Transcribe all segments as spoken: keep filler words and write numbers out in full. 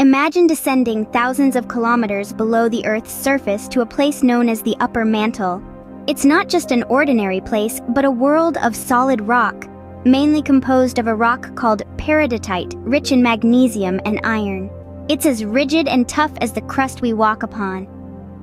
Imagine descending thousands of kilometers below the Earth's surface to a place known as the upper mantle. It's not just an ordinary place, but a world of solid rock, mainly composed of a rock called peridotite, rich in magnesium and iron. It's as rigid and tough as the crust we walk upon.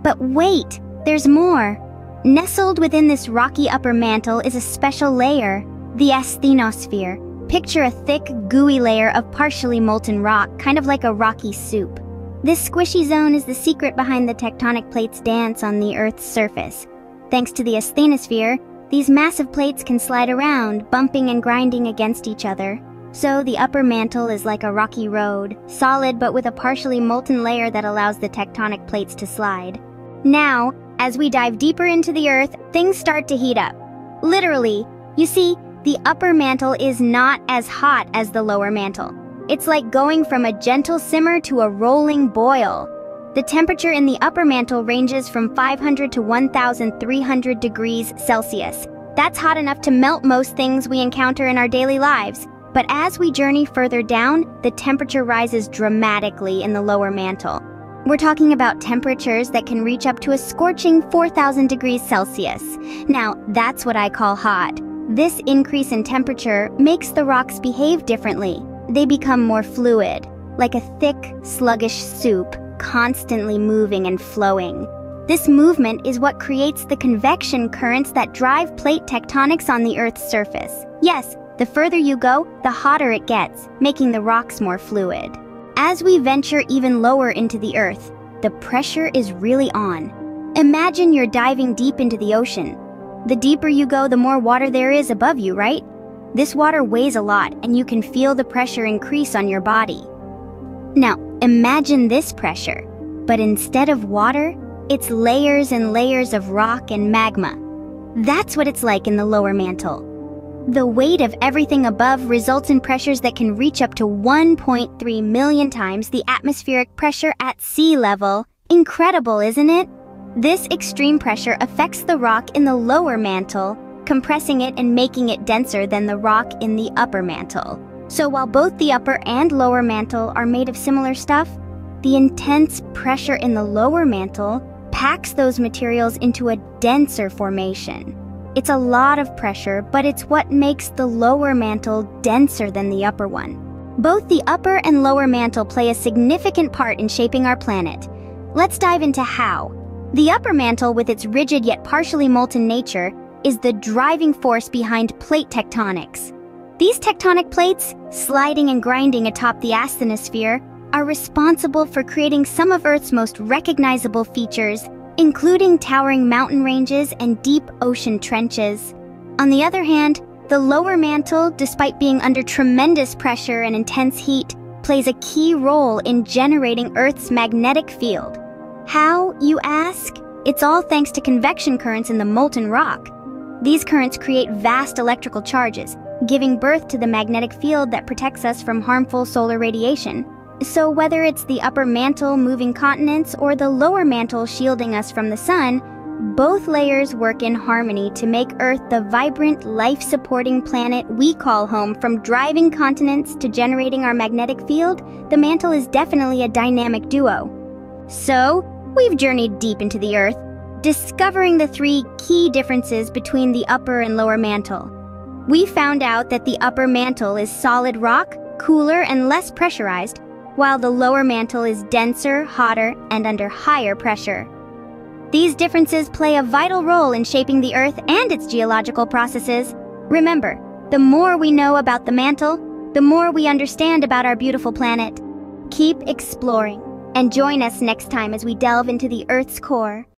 But wait, there's more! Nestled within this rocky upper mantle is a special layer, the asthenosphere. Picture a thick, gooey layer of partially molten rock, kind of like a rocky soup. This squishy zone is the secret behind the tectonic plates' dance on the Earth's surface. Thanks to the asthenosphere, these massive plates can slide around, bumping and grinding against each other. So the upper mantle is like a rocky road, solid but with a partially molten layer that allows the tectonic plates to slide. Now, as we dive deeper into the Earth, things start to heat up. Literally. You see, the upper mantle is not as hot as the lower mantle. It's like going from a gentle simmer to a rolling boil. The temperature in the upper mantle ranges from five hundred to one thousand three hundred degrees Celsius. That's hot enough to melt most things we encounter in our daily lives. But as we journey further down, the temperature rises dramatically in the lower mantle. We're talking about temperatures that can reach up to a scorching four thousand degrees Celsius. Now, that's what I call hot. This increase in temperature makes the rocks behave differently. They become more fluid, like a thick, sluggish soup, constantly moving and flowing. This movement is what creates the convection currents that drive plate tectonics on the Earth's surface. Yes, the further you go, the hotter it gets, making the rocks more fluid. As we venture even lower into the Earth, the pressure is really on. Imagine you're diving deep into the ocean. The deeper you go, the more water there is above you, right? This water weighs a lot, and you can feel the pressure increase on your body. Now, imagine this pressure, but instead of water, it's layers and layers of rock and magma. That's what it's like in the lower mantle. The weight of everything above results in pressures that can reach up to one point three million times the atmospheric pressure at sea level. Incredible, isn't it? This extreme pressure affects the rock in the lower mantle, compressing it and making it denser than the rock in the upper mantle. So while both the upper and lower mantle are made of similar stuff, the intense pressure in the lower mantle packs those materials into a denser formation. It's a lot of pressure, but it's what makes the lower mantle denser than the upper one. Both the upper and lower mantle play a significant part in shaping our planet. Let's dive into how. The upper mantle, with its rigid yet partially molten nature, is the driving force behind plate tectonics. These tectonic plates, sliding and grinding atop the asthenosphere, are responsible for creating some of Earth's most recognizable features, including towering mountain ranges and deep ocean trenches. On the other hand, the lower mantle, despite being under tremendous pressure and intense heat, plays a key role in generating Earth's magnetic field. How, you ask? It's all thanks to convection currents in the molten rock. These currents create vast electrical charges, giving birth to the magnetic field that protects us from harmful solar radiation. So whether it's the upper mantle moving continents or the lower mantle shielding us from the sun, both layers work in harmony to make Earth the vibrant, life-supporting planet we call home. From driving continents to generating our magnetic field, the mantle is definitely a dynamic duo. So, we've journeyed deep into the Earth, discovering the three key differences between the upper and lower mantle. We found out that the upper mantle is solid rock, cooler and less pressurized, while the lower mantle is denser, hotter, and under higher pressure. These differences play a vital role in shaping the Earth and its geological processes. Remember, the more we know about the mantle, the more we understand about our beautiful planet. Keep exploring, and join us next time as we delve into the Earth's core.